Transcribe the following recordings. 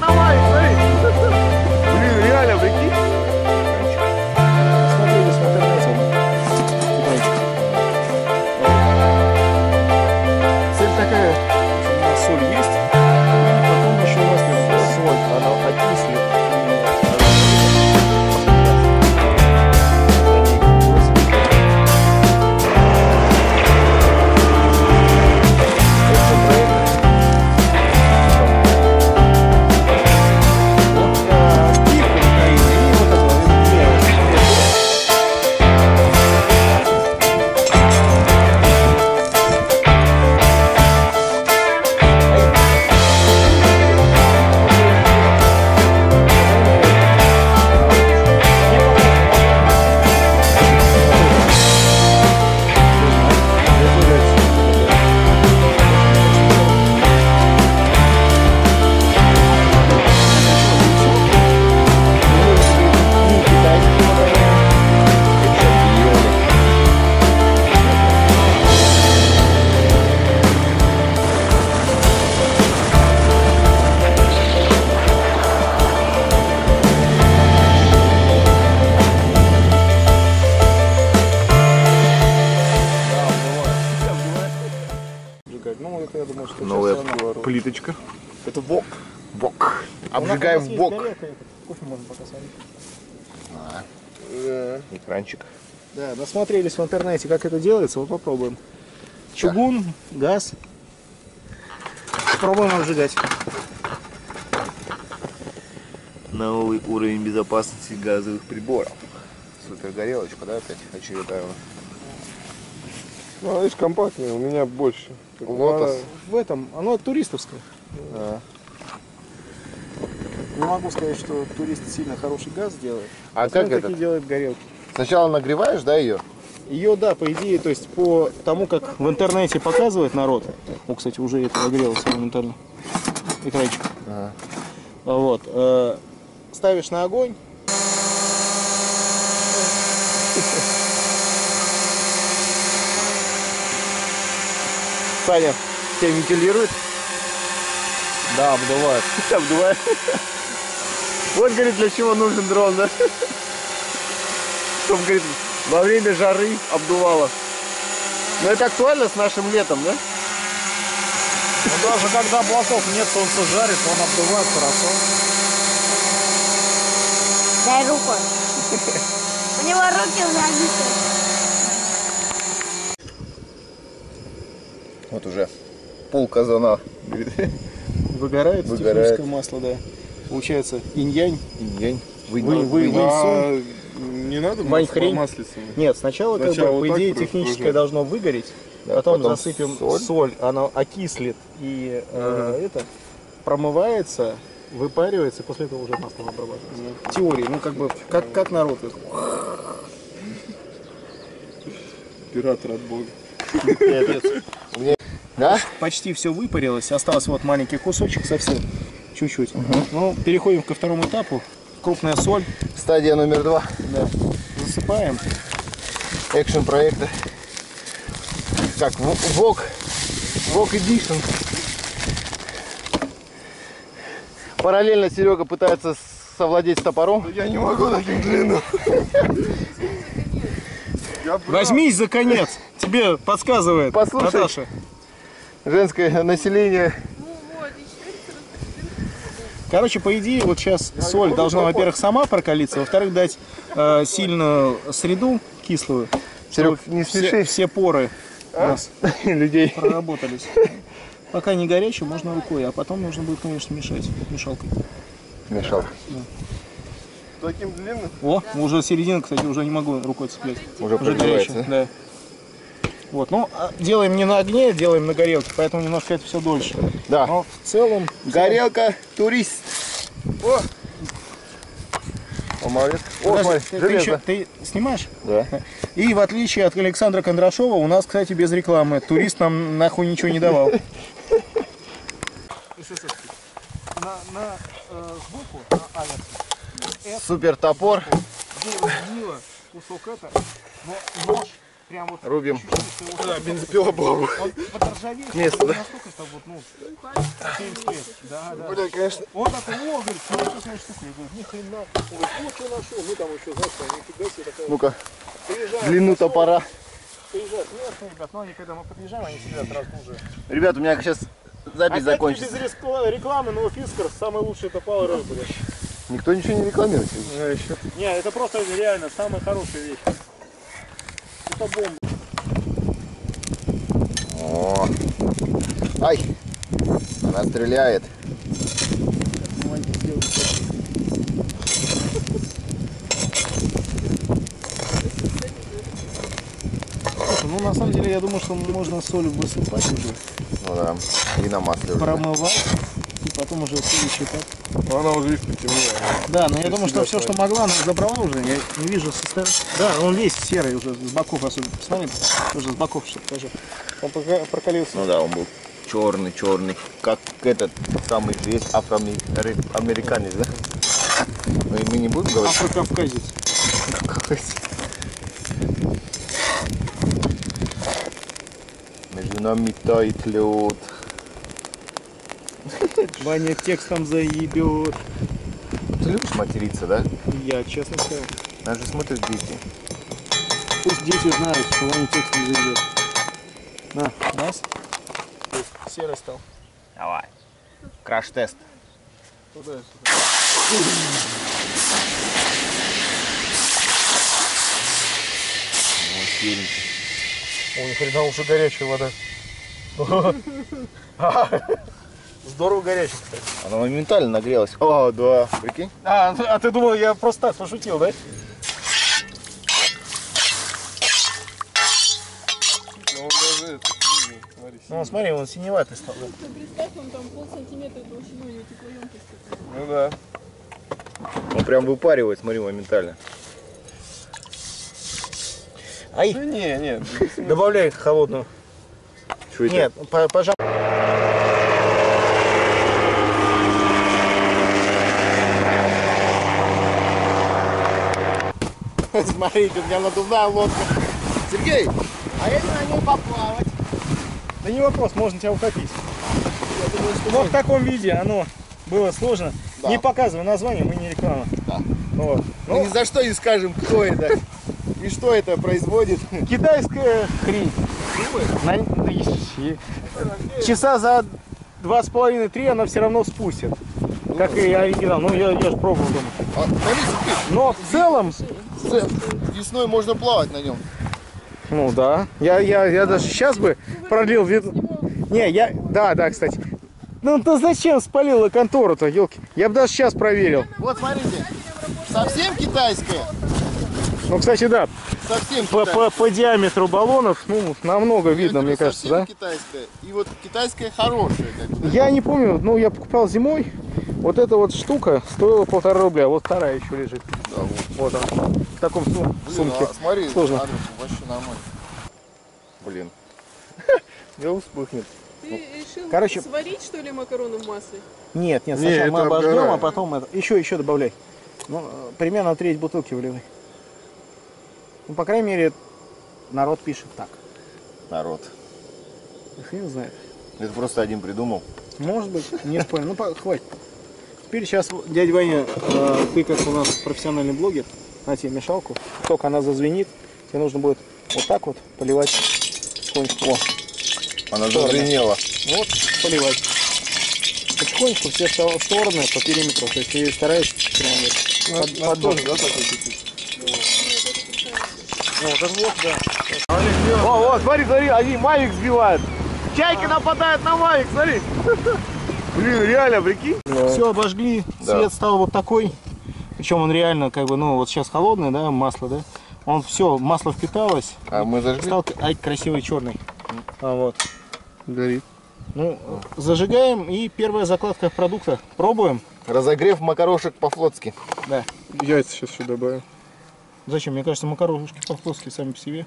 Давай, смотри. Блин, реально, прикинь. Смотри, несмотря на это. Цель такая, у нас соль есть, и потом еще у нас соль, она окислит. Новая плиточка. Это вок. Вок. Обжигаем вок. Кофе можно пока сварить. Экранчик. Да, насмотрелись в интернете, как это делается. Вот попробуем. Чугун, газ. Попробуем обжигать. Новый уровень безопасности газовых приборов. Супергорелочка, да, опять очередная. Ну, видишь, компактнее, у меня больше. Лотос. В этом, оно туристовское. Да. Не могу сказать, что туристы сильно хороший газ делают. А как это? Такие делают горелки. Сначала нагреваешь, да, ее? Ее, да, по идее, то есть по тому, как в интернете показывает народ. О, кстати, уже это нагрелось моментально. Экранчик. Ага. Вот. Ставишь на огонь. Саня тебя вентилирует? Да, обдувает. Обдувает. Вот, говорит, для чего нужен дрон, да? Чтобы, говорит, во время жары обдувало. Но это актуально с нашим летом, да? Ну, даже когда облаков нет, солнце жарит, он обдувает хорошо. Дай руку. У него руки забиты. Вот уже пол казана выгорает, техническое масло, да. Получается инь-янь. Инь-янь. Не надо маслицу. Нет, сначала как бы, вот по идее техническое уже должно выгореть, да, потом засыпем соль, она окислит и это промывается, выпаривается, и после этого уже масло обрабатывается. В теории, ну как бы как народ. Пиратор от бога. Да? Почти все выпарилось, осталось вот маленький кусочек совсем, чуть-чуть. Угу. Ну, переходим ко второму этапу. Крупная соль. Стадия номер 2. Да. Засыпаем. Экшн проекта. Так, вок. Вок эдишн. Параллельно Серега пытается совладеть топором. Я не могу таким длинным. Возьмись за конец. Тебе подсказывает Послушай, Наташа. Женское население. Короче, по идее, вот сейчас соль должна, во-первых, сама прокалиться, во-вторых, дать сильную среду кислую. Серег, не смеши. Все поры у нас людей проработались. Пока не горячий, можно рукой, а потом нужно будет, конечно, мешать мешалкой. Мешалка. Да. Таким длинным? О, да. Уже середина, кстати, уже не могу рукой цеплять. Уже горячая, да. Вот, ну, делаем не на огне, делаем на горелке, поэтому немножко это все дольше. Да. Но в целом... Горелка, турист. О! О, молодец. О, смотри, ты снимаешь? Да. И в отличие от Александра Кондрашова, у нас, кстати, без рекламы. Турист нам нахуй ничего не давал. На сбоку, на Алекс. Супер топор. Кусок это, но нож. прям вот рубим. Да, бензопила была. Место, да? Бля, конечно. Он такой, о, говорит, интересная штука. Я говорю, ни хрена. Он говорит, что нашел. Ну там еще, знаешь, нифига себе такая. Ну-ка, длину топора. Приезжают местные, ребят, но они, когда мы подъезжаем, они сидят сразу уже. Ребят, у меня сейчас запись закончится. Опять без рекламы, но Фискарс самый лучший топал рыб, блядь. Никто ничего не рекламирует. Не, это просто реально самая хорошая вещь. Это бомба. О, ай, она стреляет. Ну, на самом деле, я думаю, что можно солью быстро посыпать. Ну да, и на масле промывать. Потом уже следующий этап. Она уже потемнела. Да, но я думаю, что все, что могла, она забрала уже. Я не вижу состояния. Да, он весь серый уже, с боков особенно. Посмотри, уже с боков что-то тоже. Он прокалился. Ну да, он был черный. Как этот самый здесь афроамериканец, да? Ну и мы не будем говорить. Афрокавказец. Между нами тает лед. Ваня текстом заебет. Ты любишь материться, да? Я, честно скажу. Нас же смотрят дети. Пусть дети знают, что Ваня текстом заебет. На, раз. Серый стал. Давай. Краш-тест. Куда это? Вот фильм. О, ни хрена, уже горячая вода. Здорово горячая, кстати. Она моментально нагрелась. О, да, прикинь. А ты думал, я просто так пошутил, да? Ну, даже это, ну, смотри, он синеватый стал. Ты представь, он там полсантиметра толщиной, не текла емкость. Ну да. Он прям выпаривает, смотри, моментально. Ай! Ну, не. Добавляй холодную. Что это? Нет, пожалуйста. Смотрите, у меня надувная лодка. Сергей, а я на ней поплавать. Да не вопрос, можно тебя утопить. Думаю, что но в таком виде оно было сложно. Да. Не показывай название, мы не реклама. Да. Вот. Мы ни за что не скажем, кто это и что это производит. Китайская хрень. Часа за 2,5-3 она все равно спустит. Как и оригинал. Ну я же пробовал дома. Но в целом... Весной можно плавать на нем. Ну да. Я даже сейчас бы продлил вид. Не, я... Да, кстати. Ну то зачем спалила контору-то, елки? Я бы даже сейчас проверил. Вот смотрите. Совсем китайская. Ну, кстати, да. Совсем по диаметру баллонов, ну, намного видно, мне кажется, да? Китайская. И вот китайская хорошая. Я не помню, но я покупал зимой. Вот эта вот штука стоила 1,5 рубля, вот вторая еще лежит. Да, вот она. В таком сумке. Блин, а смотри, сложно. Алёша, вообще нормально. Блин. Дело вспыхнет. Ты решил, короче, сварить, что ли, макароны в масле? Нет, сначала мы обожгем, а потом это. Еще добавляй. Ну, примерно треть бутылки вливай. Ну, по крайней мере, народ пишет так. Народ. Хрен знает. Это просто один придумал. Может быть, не спорю. Ну, хватит. Теперь сейчас, дядя Ваня, ты как у нас профессиональный блогер, на тебе мешалку, только она зазвенит, тебе нужно будет вот так вот поливать потихонечку. Она зазвенела. Вот, поливать. Потихонечку все стороны по периметру, то есть я стараюсь прям поддожить. О, смотри, они Мавик сбивают. Чайки нападают на Мавик, смотри. Блин, реально, прикинь. Да. Все, обожгли, да. Цвет стал вот такой. Причем он реально, как бы, ну вот сейчас холодное, да, масло, да. Он все, масло впиталось. А мы зажгли? Стал красивый черный. А вот. Горит. Ну, зажигаем, и первая закладка продукта. Пробуем. Разогрев макарошек по-флотски. Да. Яйца сейчас еще добавим. Зачем? Мне кажется, макарошки по-флотски сами по себе.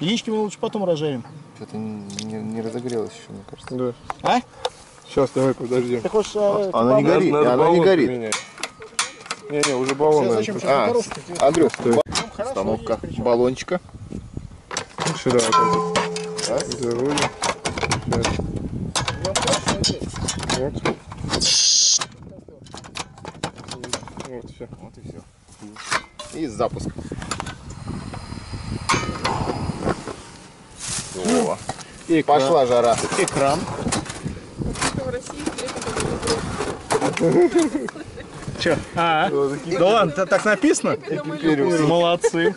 Яички мы лучше потом разжарим. Что-то не разогрелось еще, мне кажется. Да. А? Сейчас, давай, подождем. Так уж, она не горит, она не горит. Не, уже баллон. Андрюх, установка баллончика. Сюда вот так. Зарулим. Вот. Вот все. Вот и все. И запуск. О, и пошла жара. Экран. Че? Да ладно, так написано? Молодцы.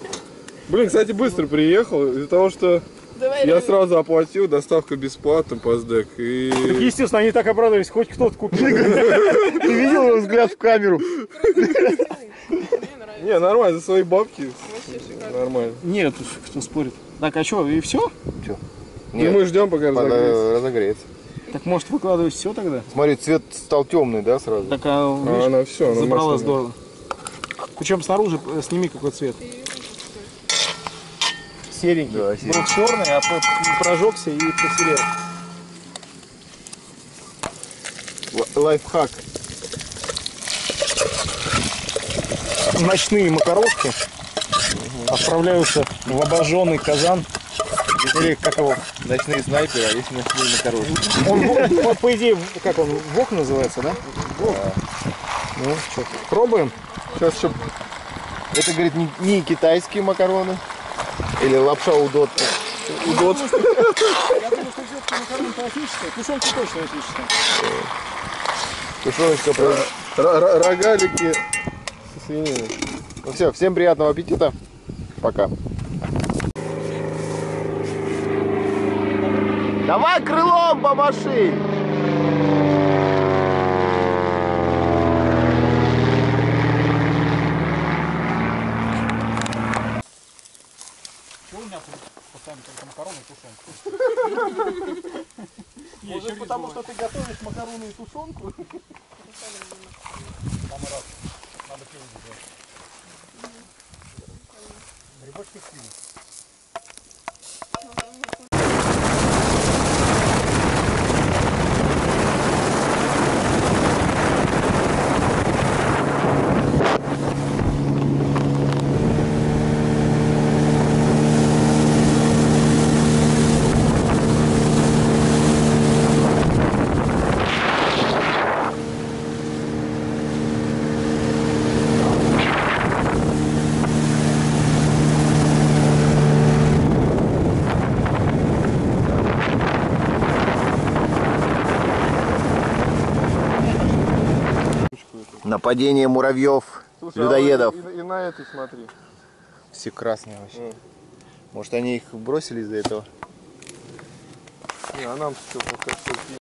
Блин, кстати, быстро приехал, из-за того, что я сразу оплатил, доставка бесплатно, поздек. И... Так, естественно, они так обрадовались, хоть кто-то купил. Ты видел его взгляд в камеру? Не, нормально, за свои бабки. Нормально. Нет, кто спорит. Так, а что, и все? Ну мы ждем, пока разогреется. Так, может, выкладывать все тогда? Смотри, цвет стал темный, да, сразу? Так, а она все, она забрала здорово. Причем снаружи сними какой цвет. Серенький. Да, серенький. Был черный, а прожегся и посерел. Лайфхак. Ночные макарошки отправляются в обожженный казан. Или как его? Ночные снайперы, а есть ночные макарошки. Он, по идее, как он, вок называется, да? Вок. Ну, что, пробуем? Сейчас, чтобы... Это, говорит, не китайские макароны. Или лапша удот. Удот. Я думаю, что все-таки макароны классические. Тушенка точно классическая. Тушеночка, рогалики со свининой. Ну все, всем приятного аппетита. Пока. Давай крылом помаши! Чего у меня тут постоянно только макароны и тушенку? Может, потому что ты готовишь макароны и тушенку? Там раз. Надо пилить. Грибочки в нападение муравьев, людоедов. А вот и на этой смотри. Все красные вообще. Может, они их бросили из-за этого? Не, а нам все пока все.